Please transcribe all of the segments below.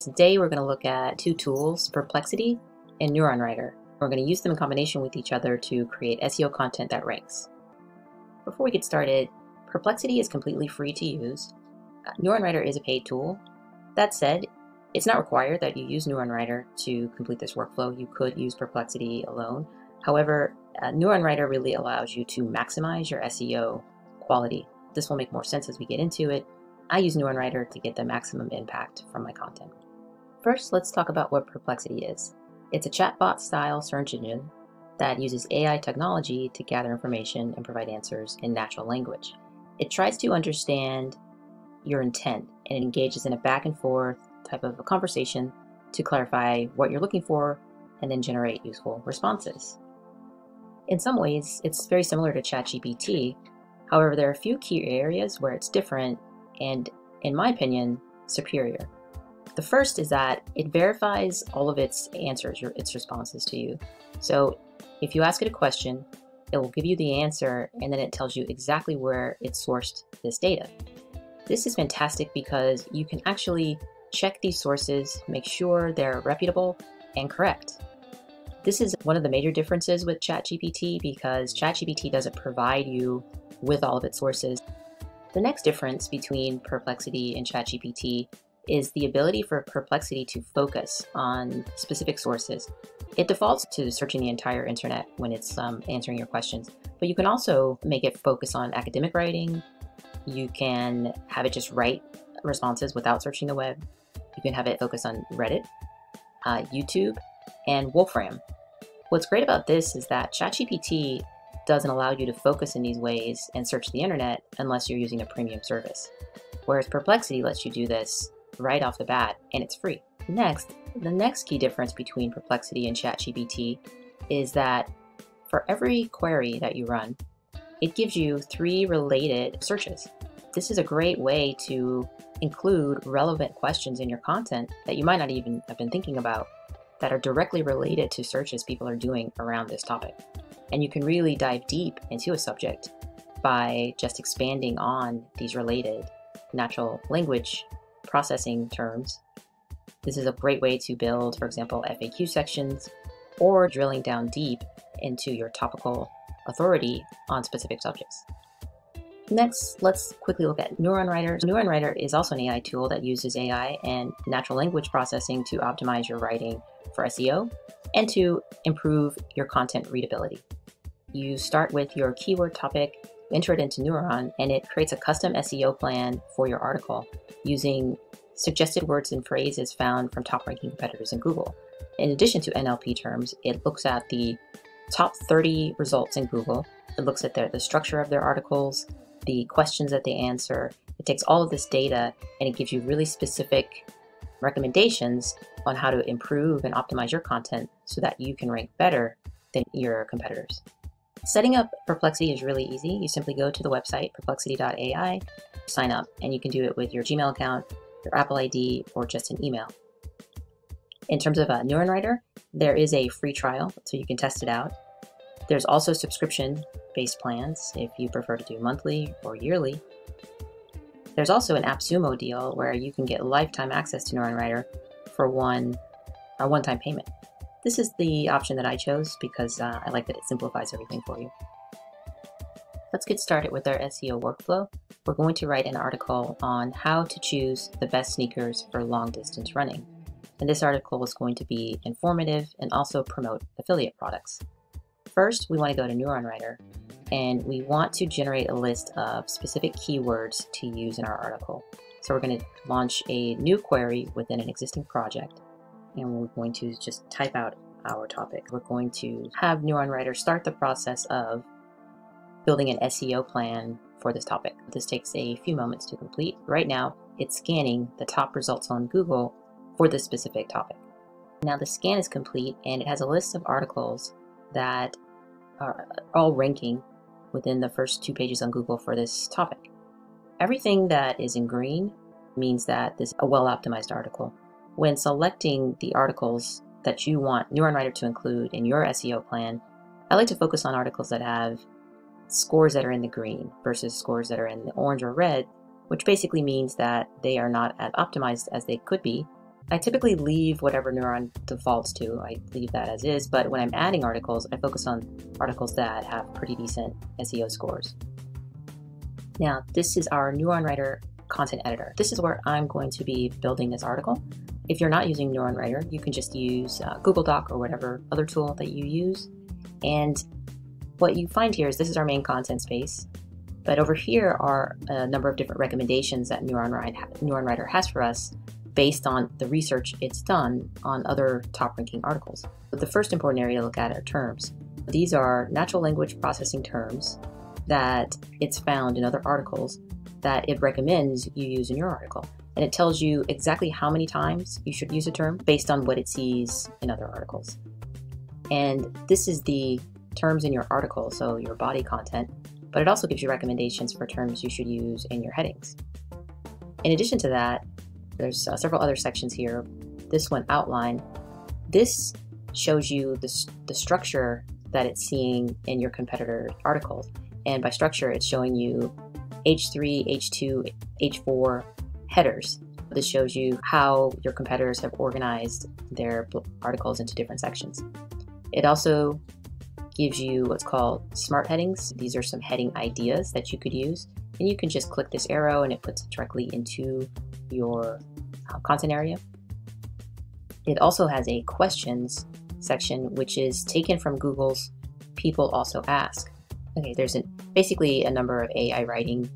Today we're going to look at two tools, Perplexity and NeuronWriter. We're going to use them in combination with each other to create SEO content that ranks. Before we get started, Perplexity is completely free to use. NeuronWriter is a paid tool. That said, it's not required that you use NeuronWriter to complete this workflow. You could use Perplexity alone. However, NeuronWriter really allows you to maximize your SEO quality. This will make more sense as we get into it. I use NeuronWriter to get the maximum impact from my content. First, let's talk about what Perplexity is. It's a chatbot-style search engine that uses AI technology to gather information and provide answers in natural language. It tries to understand your intent, and it engages in a back-and-forth type of a conversation to clarify what you're looking for and then generate useful responses. In some ways, it's very similar to ChatGPT. However, there are a few key areas where it's different and, in my opinion, superior. The first is that it verifies all of its answers, its responses to you. So if you ask it a question, it will give you the answer, and then it tells you exactly where it sourced this data. This is fantastic because you can actually check these sources, make sure they're reputable and correct. This is one of the major differences with ChatGPT because ChatGPT doesn't provide you with all of its sources. The next difference between Perplexity and ChatGPT is the ability for Perplexity to focus on specific sources. It defaults to searching the entire internet when it's answering your questions, but you can also make it focus on academic writing. You can have it just write responses without searching the web. You can have it focus on Reddit, YouTube, and Wolfram. What's great about this is that ChatGPT doesn't allow you to focus in these ways and search the internet unless you're using a premium service, whereas Perplexity lets you do this right off the bat, and it's free. Next, the next key difference between Perplexity and ChatGPT is that for every query that you run, it gives you 3 related searches. This is a great way to include relevant questions in your content that you might not even have been thinking about that are directly related to searches people are doing around this topic. And you can really dive deep into a subject by just expanding on these related natural language processing terms. This is a great way to build, for example, FAQ sections or drilling down deep into your topical authority on specific subjects. Next, let's quickly look at NeuronWriter. NeuronWriter is also an AI tool that uses AI and natural language processing to optimize your writing for SEO and to improve your content readability. You start with your keyword topic, enter it into Neuron, and it creates a custom SEO plan for your article using suggested words and phrases found from top-ranking competitors in Google. In addition to NLP terms, it looks at the top 30 results in Google. It looks at the structure of their articles, the questions that they answer. It takes all of this data and it gives you really specific recommendations on how to improve and optimize your content so that you can rank better than your competitors. Setting up Perplexity is really easy. You simply go to the website, perplexity.ai, sign up, and you can do it with your Gmail account, your Apple ID, or just an email. In terms of NeuronWriter, there is a free trial, so you can test it out. There's also subscription-based plans if you prefer to do monthly or yearly. There's also an AppSumo deal where you can get lifetime access to NeuronWriter for a one-time payment. This is the option that I chose because I like that it simplifies everything for you. Let's get started with our SEO workflow. We're going to write an article on how to choose the best sneakers for long-distance running. And this article is going to be informative and also promote affiliate products. First, we want to go to NeuronWriter, and we want to generate a list of specific keywords to use in our article. So we're going to launch a new query within an existing project, and we're going to just type out our topic. We're going to have NeuronWriter start the process of building an SEO plan for this topic. This takes a few moments to complete. Right now, it's scanning the top results on Google for this specific topic. Now the scan is complete, and it has a list of articles that are all ranking within the first 2 pages on Google for this topic. Everything that is in green means that this is a well-optimized article. When selecting the articles that you want NeuronWriter to include in your SEO plan, I like to focus on articles that have scores that are in the green versus scores that are in the orange or red, which basically means that they are not as optimized as they could be I typically leave whatever Neuron defaults to, I leave that as is, but when I'm adding articles, I focus on articles that have pretty decent SEO scores. Now, this is our NeuronWriter content editor. This is where I'm going to be building this article. If you're not using NeuronWriter, you can just use Google Doc or whatever other tool that you use. And what you find here is this is our main content space, but over here are a number of different recommendations that NeuronWriter has for us based on the research it's done on other top-ranking articles. But the first important area to look at are terms. These are natural language processing terms that it's found in other articles that it recommends you use in your article. And it tells you exactly how many times you should use a term based on what it sees in other articles. And this is the terms in your article, so your body content, but it also gives you recommendations for terms you should use in your headings. In addition to that, there's several other sections here. This one, outline. This shows you the structure that it's seeing in your competitor articles. And by structure, it's showing you H3, H2, H4 headers. This shows you how your competitors have organized their articles into different sections. It also gives you what's called smart headings. These are some heading ideas that you could use. And you can just click this arrow and it puts it directly into your content area. It also has a questions section, which is taken from Google's People Also Ask. Okay, there's basically a number of AI writing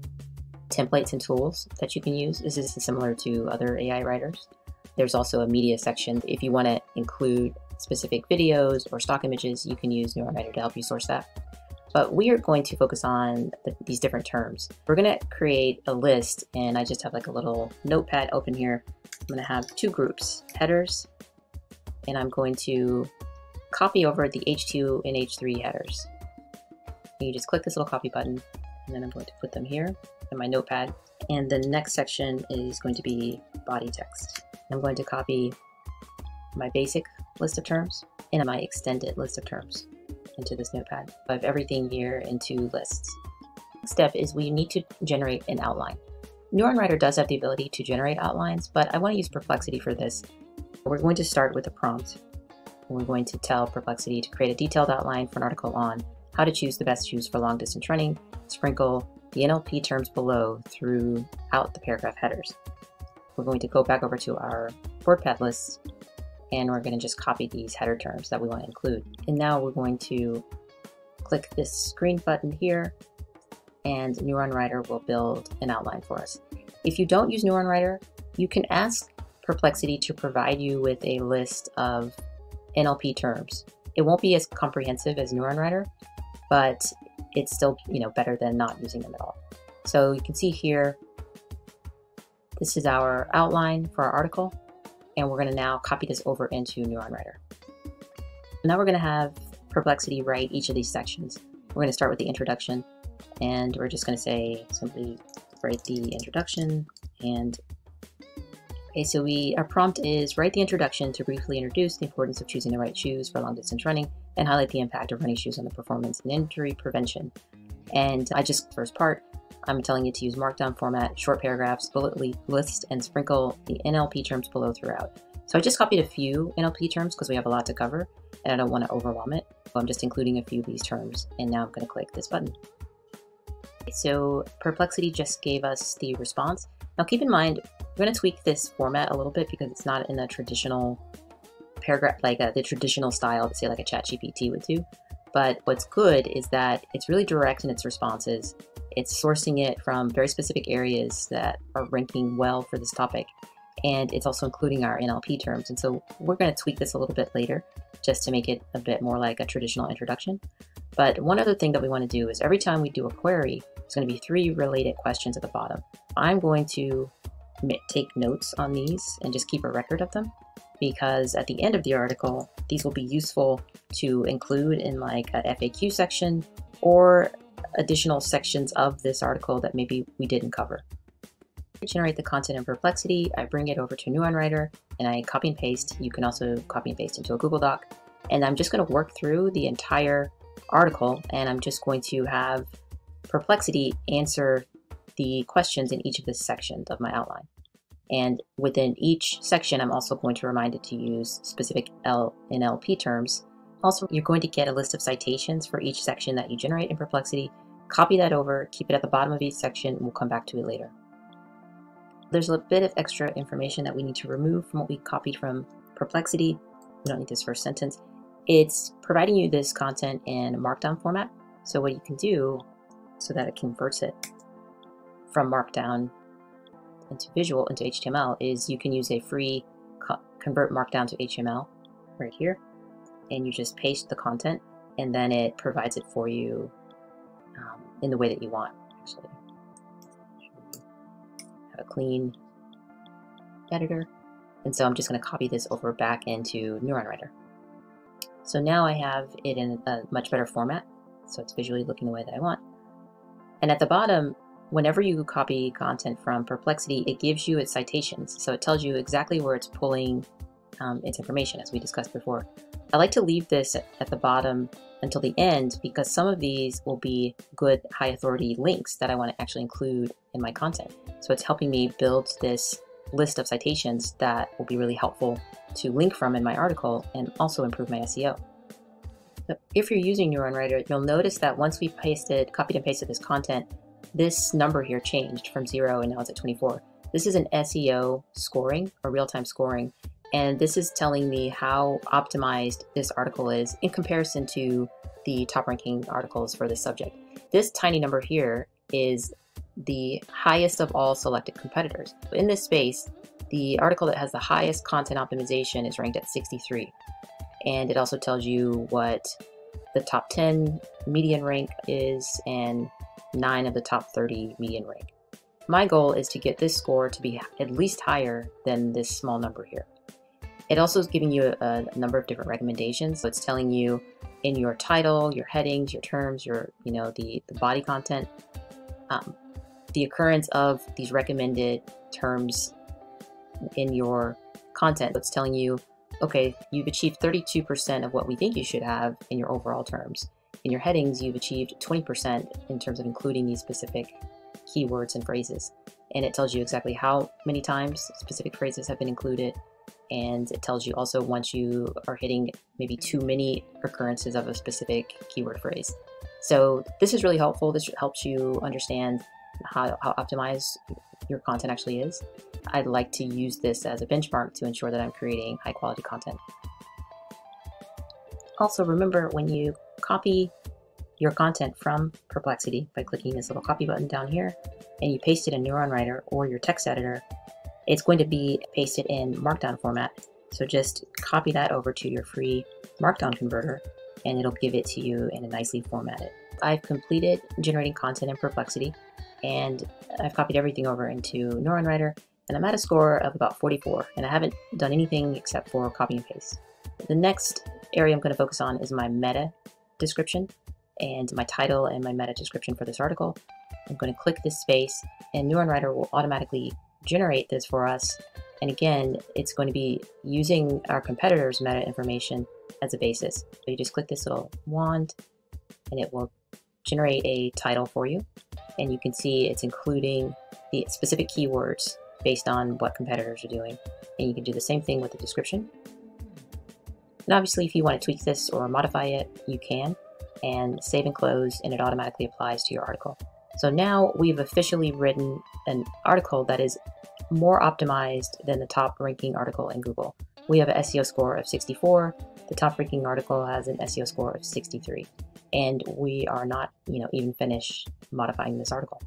templates and tools that you can use. This is similar to other AI writers. There's also a media section. If you want to include specific videos or stock images, you can use NeuronWriter to help you source that. But we are going to focus on these different terms. We're going to create a list, and I just have like a little notepad open here. I'm going to have two groups, headers, and I'm going to copy over the H2 and H3 headers. You just click this little copy button, and then I'm going to put them here in my notepad. And the next section is going to be body text. I'm going to copy my basic list of terms and my extended list of terms into this notepad. I have everything here in two lists. Next step is we need to generate an outline. NeuronWriter does have the ability to generate outlines, but I want to use Perplexity for this. We're going to start with a prompt. We're going to tell Perplexity to create a detailed outline for an article on how to choose the best shoes for long distance running, sprinkle the NLP terms below throughout the paragraph headers. We're going to go back over to our WordPad list, and we're going to just copy these header terms that we want to include. And now we're going to click this green button here, and NeuronWriter will build an outline for us. If you don't use NeuronWriter, you can ask Perplexity to provide you with a list of NLP terms. It won't be as comprehensive as NeuronWriter, but it's still, better than not using them at all. So you can see here, this is our outline for our article. And we're going to now copy this over into NeuronWriter. Now we're going to have Perplexity write each of these sections. We're going to start with the introduction, and we're just going to say simply write the introduction. And okay, so our prompt is write the introduction to briefly introduce the importance of choosing the right shoes for long distance running and highlight the impact of running shoes on the performance and injury prevention. And first part, I'm telling you to use markdown format, short paragraphs, bullet lists, and sprinkle the NLP terms below throughout. So I just copied a few NLP terms because we have a lot to cover and I don't want to overwhelm it. So I'm just including a few of these terms, and now I'm going to click this button. So Perplexity just gave us the response. Now keep in mind, we're going to tweak this format a little bit because it's not in a traditional paragraph, like the traditional style that say like a ChatGPT would do. But what's good is that it's really direct in its responses. It's sourcing it from very specific areas that are ranking well for this topic. And it's also including our NLP terms. And so we're going to tweak this a little bit later just to make it a bit more like a traditional introduction. But one other thing that we want to do is every time we do a query, there's going to be three related questions at the bottom. I'm going to take notes on these and just keep a record of them, because at the end of the article, these will be useful to include in like a FAQ section or additional sections of this article that maybe we didn't cover. To generate the content in Perplexity, I bring it over to NeuronWriter and I copy and paste. You can also copy and paste into a Google Doc. And I'm just going to work through the entire article, and I'm just going to have Perplexity answer the questions in each of the sections of my outline. And within each section, I'm also going to remind it to use specific NLP terms. Also, you're going to get a list of citations for each section that you generate in Perplexity. Copy that over, keep it at the bottom of each section, and we'll come back to it later. There's a bit of extra information that we need to remove from what we copied from Perplexity. We don't need this first sentence. It's providing you this content in Markdown format. So what you can do so that it converts it from Markdown into visual, into HTML, is you can use a free convert Markdown to HTML right here. And you just paste the content, and then it provides it for you in the way that you want. Actually, have a clean editor. And so I'm just going to copy this over back into NeuronWriter. So now I have it in a much better format. So it's visually looking the way that I want. And at the bottom, whenever you copy content from Perplexity, it gives you its citations. So it tells you exactly where it's pulling its information, as we discussed before. I like to leave this at the bottom until the end, because some of these will be good high authority links that I want to actually include in my content. So it's helping me build this list of citations that will be really helpful to link from in my article and also improve my SEO. So if you're using NeuronWriter, you'll notice that once we copied and pasted this content, this number here changed from 0 and now it's at 24. This is an SEO scoring, or real-time scoring, and this is telling me how optimized this article is in comparison to the top-ranking articles for this subject. This tiny number here is the highest of all selected competitors. In this space, the article that has the highest content optimization is ranked at 63. And it also tells you what the top 10 median rank is and 9 of the top 30 median rank. My goal is to get this score to be at least higher than this small number here. It also is giving you a number of different recommendations. So it's telling you in your title, your headings, your terms, your, you know, the body content, the occurrence of these recommended terms in your content. So it's telling you, okay, you've achieved 32% of what we think you should have in your overall terms. In your headings, you've achieved 20% in terms of including these specific keywords and phrases. And it tells you exactly how many times specific phrases have been included. And it tells you also once you are hitting maybe too many occurrences of a specific keyword phrase. So this is really helpful. This helps you understand how optimized your content actually is. I'd like to use this as a benchmark to ensure that I'm creating high quality content. Also, remember, when you copy your content from Perplexity by clicking this little copy button down here and you paste it in NeuronWriter or your text editor, it's going to be pasted in Markdown format. So just copy that over to your free Markdown converter and it'll give it to you in a nicely formatted. I've completed generating content in Perplexity, and I've copied everything over into NeuronWriter, and I'm at a score of about 44, and I haven't done anything except for copy and paste. The next area I'm going to focus on is my meta description, and my title and my meta description for this article. I'm going to click this space, and NeuronWriter will automatically generate this for us, and again, it's going to be using our competitors' meta information as a basis. So you just click this little wand, and it will generate a title for you. And you can see it's including the specific keywords based on what competitors are doing. And you can do the same thing with the description. And obviously, if you want to tweak this or modify it, you can, and save and close, and it automatically applies to your article. So now we've officially written an article that is more optimized than the top ranking article in Google. We have an SEO score of 64. The top ranking article has an SEO score of 63. And we are not, even finished modifying this article.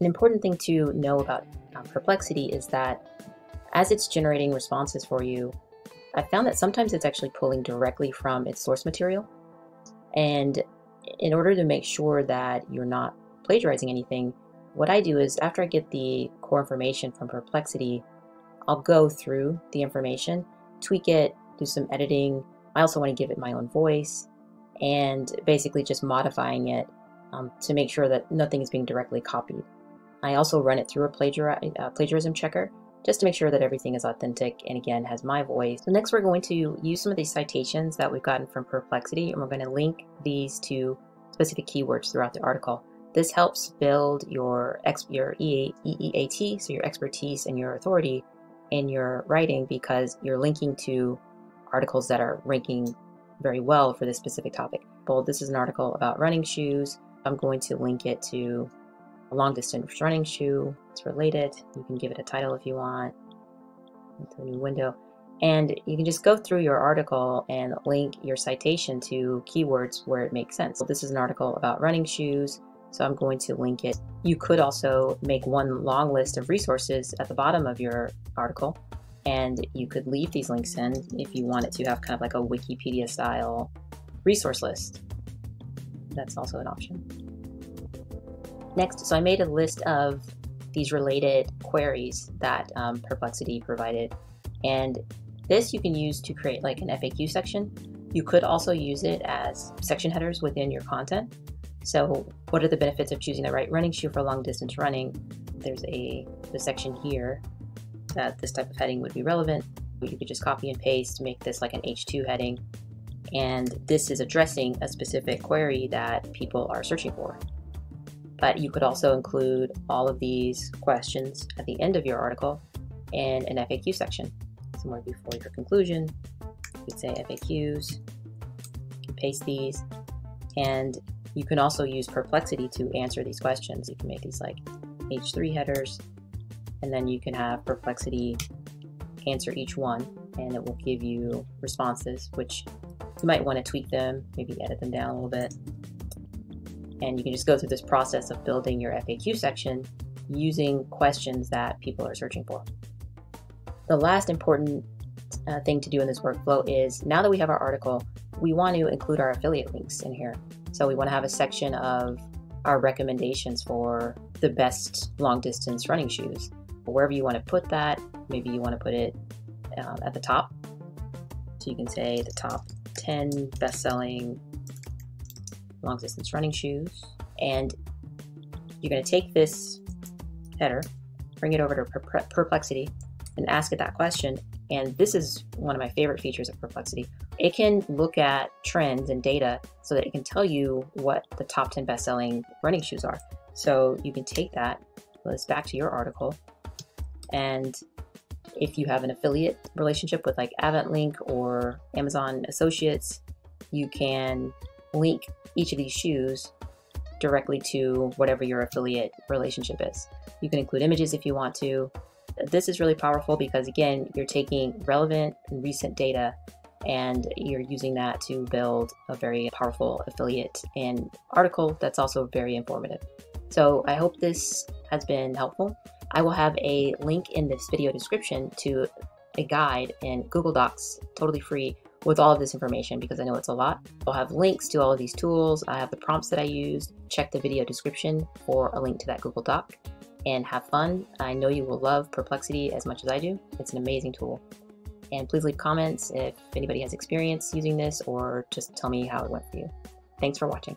An important thing to know about Perplexity is that as it's generating responses for you, I found that sometimes it's actually pulling directly from its source material. And in order to make sure that you're not plagiarizing anything, what I do is after I get the core information from Perplexity, I'll go through the information, tweak it, do some editing. I also want to give it my own voice, and basically just modifying it to make sure that nothing is being directly copied. I also run it through a plagiarism checker just to make sure that everything is authentic and, again, has my voice. So next we're going to use some of these citations that we've gotten from Perplexity, and we're going to link these to specific keywords throughout the article. This helps build your EEAT, so your expertise and your authority in your writing, because you're linking to articles that are ranking very well for this specific topic. Well, this is an article about running shoes. I'm going to link it to a long distance running shoe. It's related. You can give it a title if you want. Into a new window. And you can just go through your article and link your citation to keywords where it makes sense. So this is an article about running shoes, so I'm going to link it. You could also make one long list of resources at the bottom of your article, and you could leave these links in if you wanted to have kind of like a Wikipedia style resource list. That's also an option. Next, so I made a list of these related queries that Perplexity provided, and this you can use to create like an FAQ section. You could also use it as section headers within your content. So what are the benefits of choosing the right running shoe for long distance running? There's a section here that this type of heading would be relevant, but you could just copy and paste, make this like an H2 heading. And this is addressing a specific query that people are searching for. But you could also include all of these questions at the end of your article in an FAQ section, somewhere before your conclusion. You could say FAQs, you can paste these, and you can also use Perplexity to answer these questions. You can make these like H3 headers, and then you can have Perplexity answer each one, and it will give you responses, which you might want to tweak them, maybe edit them down a little bit. And you can just go through this process of building your FAQ section using questions that people are searching for. The last important thing to do in this workflow is, now that we have our article, we want to include our affiliate links in here. So we want to have a section of our recommendations for the best long distance running shoes. Wherever you want to put that, maybe you want to put it at the top. So you can say the top 10 best-selling long distance running shoes. And you're going to take this header, bring it over to Perplexity, and ask it that question. And this is one of my favorite features of Perplexity. It can look at trends and data so that it can tell you what the top 10 best-selling running shoes are. So you can take that, put this back to your article, and if you have an affiliate relationship with like Avant Link or Amazon Associates, you can link each of these shoes directly to whatever your affiliate relationship is. You can include images if you want to. This is really powerful because, again, you're taking relevant and recent data and you're using that to build a very powerful affiliate and article that's also very informative. So I hope this has been helpful. I will have a link in this video description to a guide in Google Docs, totally free, with all of this information, because I know it's a lot. I'll have links to all of these tools. I have the prompts that I used. Check the video description for a link to that Google Doc, and have fun. I know you will love Perplexity as much as I do. It's an amazing tool. And please leave comments if anybody has experience using this, or just tell me how it went for you. Thanks for watching.